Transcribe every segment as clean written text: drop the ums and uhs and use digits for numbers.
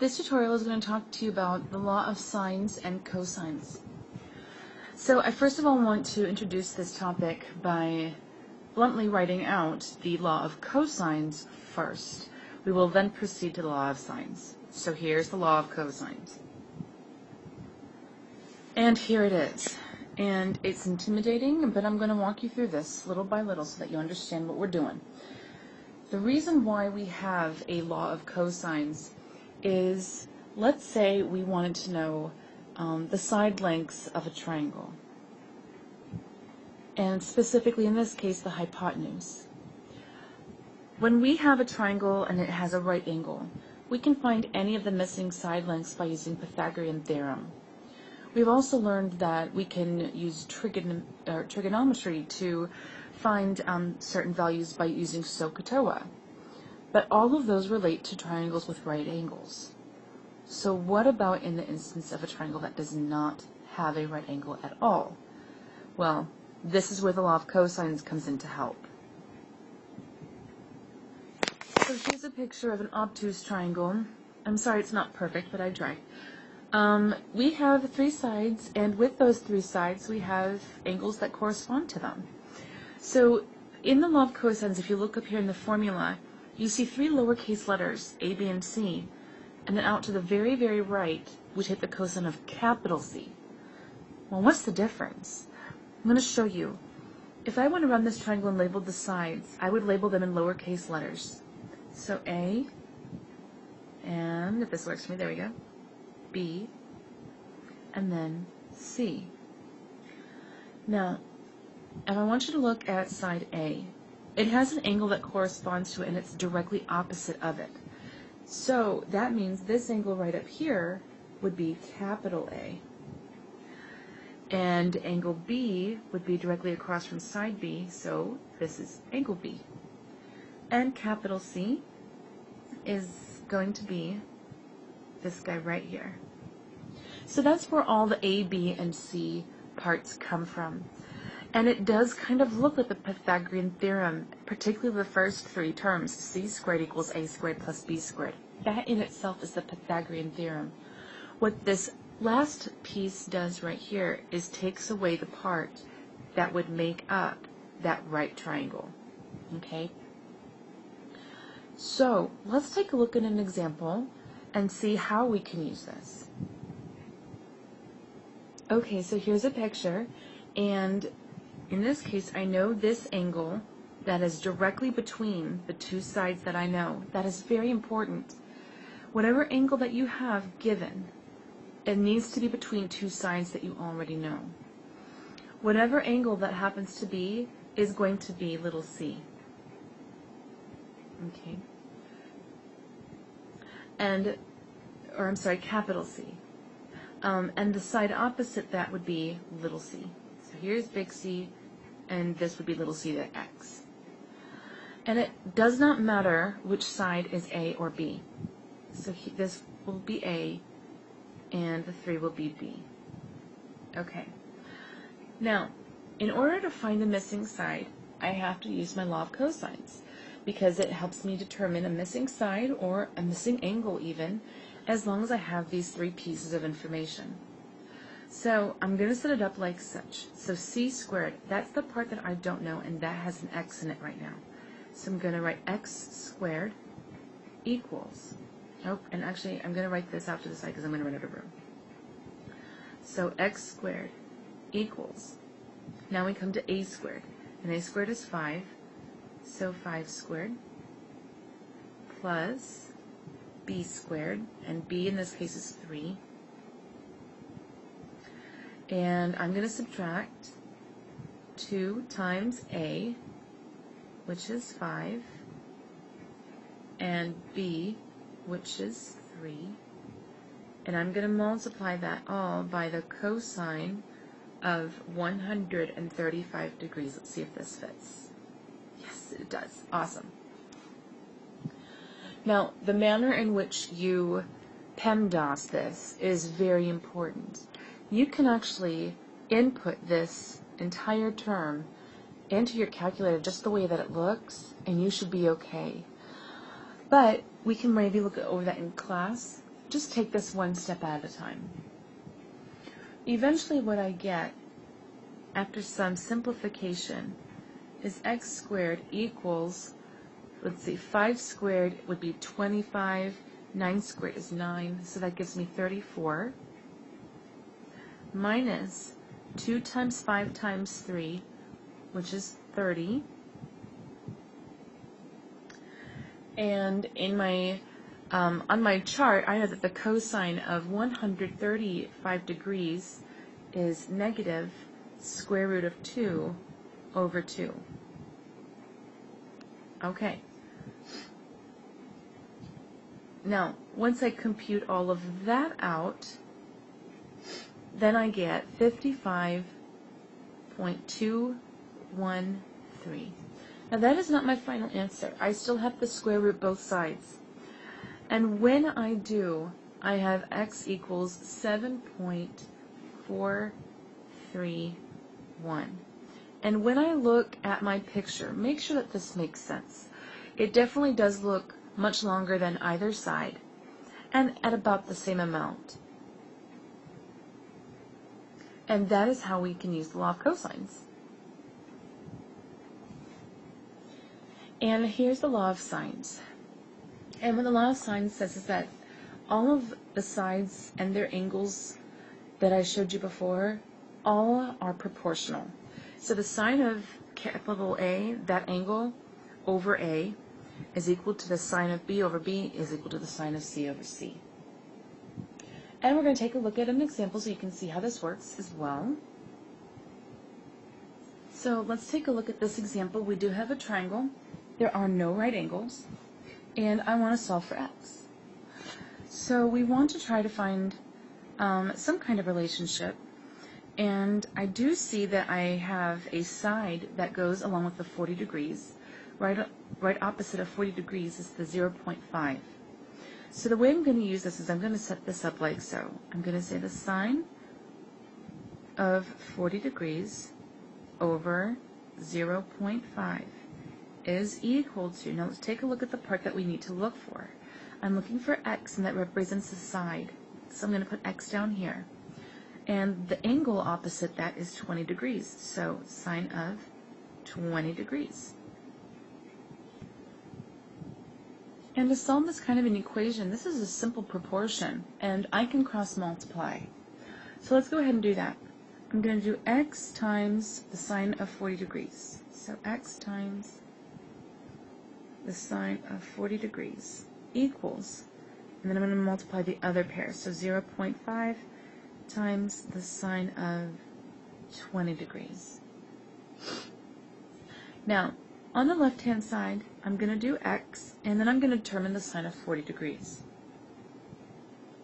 This tutorial is going to talk to you about the law of sines and cosines. So I first of all want to introduce this topic by bluntly writing out the law of cosines first. We will then proceed to the law of sines. So here's the law of cosines. And here it is. And it's intimidating, but I'm going to walk you through this little by little so that you understand what we're doing. The reason why we have a law of cosines is, let's say we wanted to know the side lengths of a triangle, and specifically in this case the hypotenuse. When we have a triangle and it has a right angle, we can find any of the missing side lengths by using Pythagorean theorem. We've also learned that we can use trigonometry to find certain values by using SOHCAHTOA. But all of those relate to triangles with right angles. So what about in the instance of a triangle that does not have a right angle at all? Well, this is where the law of cosines comes in to help. So here's a picture of an obtuse triangle. I'm sorry it's not perfect, but I tried. We have three sides, and with those three sides we have angles that correspond to them. So in the law of cosines, if you look up here in the formula, you see three lowercase letters, A, B, and C, and then out to the very, very right we take the cosine of capital C. Well, what's the difference? I'm going to show you. If I want to run this triangle and label the sides, I would label them in lowercase letters. So A, and if this works for me, there we go, B, and then C. Now, and I want you to look at side A. It has an angle that corresponds to it, and it's directly opposite of it. So that means this angle right up here would be capital A. And angle B would be directly across from side B, so this is angle B. And capital C is going to be this guy right here. So that's where all the A, B, and C parts come from. And it does kind of look like the Pythagorean theorem, particularly the first three terms, c squared equals a squared plus b squared. That in itself is the Pythagorean theorem. What this last piece does right here is takes away the part that would make up that right triangle. Okay? So let's take a look at an example and see how we can use this. Okay, so here's a picture, and in this case, I know this angle that is directly between the two sides that I know. That is very important. Whatever angle that you have given, it needs to be between two sides that you already know. Whatever angle that happens to be is going to be little c. Okay. Capital C. And the side opposite that would be little c. So here's big C, and this would be little c to x. And it does not matter which side is A or B. So this will be A, and the 3 will be B. Okay. Now, in order to find the missing side, I have to use my law of cosines, because it helps me determine a missing side or a missing angle even, as long as I have these three pieces of information. So I'm going to set it up like such. So c squared, that's the part that I don't know, and that has an x in it right now. So I'm going to write x squared equals, and actually I'm going to write this out to the side because I'm going to run out of room. So x squared equals, now we come to a squared, and a squared is 5, so 5 squared plus b squared, and b in this case is 3. And I'm going to subtract 2 times A, which is 5, and B, which is 3. And I'm going to multiply that all by the cosine of 135 degrees. Let's see if this fits. Yes, it does. Awesome. Now, the manner in which you PEMDAS this is very important. You can actually input this entire term into your calculator just the way that it looks, and you should be okay. But we can maybe look over that in class, just take this one step at a time. Eventually what I get after some simplification is x squared equals, let's see, 5 squared would be 25, 9 squared is 9, so that gives me 34, minus 2 times 5 times 3, which is 30. And in my on my chart, I know that the cosine of 135 degrees is negative square root of 2 over 2. Okay. Now, once I compute all of that out, then I get 55.213. Now, that is not my final answer. I still have the square root both sides. And when I do, I have x equals 7.431. And when I look at my picture, make sure that this makes sense. It definitely does look much longer than either side, and at about the same amount. And that is how we can use the law of cosines. And here's the law of sines. And what the law of sines says is that all of the sides and their angles that I showed you before, all are proportional. So the sine of capital A, that angle, over A, is equal to the sine of B over B is equal to the sine of C over C. And we're going to take a look at an example so you can see how this works as well. So let's take a look at this example. We do have a triangle. There are no right angles. And I want to solve for x. So we want to try to find some kind of relationship. And I do see that I have a side that goes along with the 40 degrees. Right opposite of 40 degrees is the 0.5. So the way I'm going to use this is I'm going to set this up like so. I'm going to say the sine of 40 degrees over 0.5. is equal to, now let's take a look at the part that we need to look for. I'm looking for x, and that represents the side. So I'm going to put x down here. And the angle opposite that is 20 degrees, so sine of 20 degrees. And to solve this kind of an equation, this is a simple proportion, and I can cross multiply. So let's go ahead and do that. I'm going to do x times the sine of 40 degrees. So x times the sine of 40 degrees equals, and then I'm going to multiply the other pair, so 0.5 times the sine of 20 degrees. Now, on the left-hand side, I'm going to do x, and then I'm going to determine the sine of 40 degrees,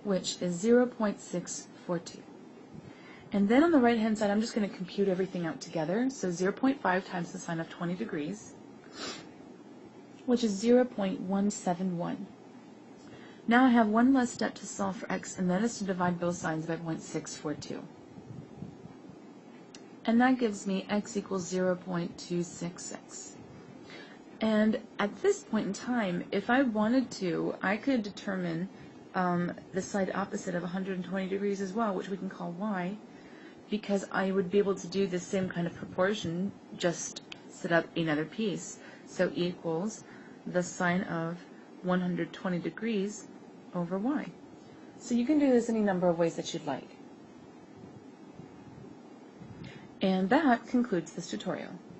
which is 0.642. And then on the right-hand side, I'm just going to compute everything out together, so 0.5 times the sine of 20 degrees, which is 0.171. Now I have one less step to solve for x, and that is to divide both sides by 0.642. And that gives me x equals 0.266. And at this point in time, if I wanted to, I could determine the side opposite of 120 degrees as well, which we can call y, because I would be able to do the same kind of proportion, just set up another piece. So equals the sine of 120 degrees over y. So you can do this any number of ways that you'd like. And that concludes this tutorial.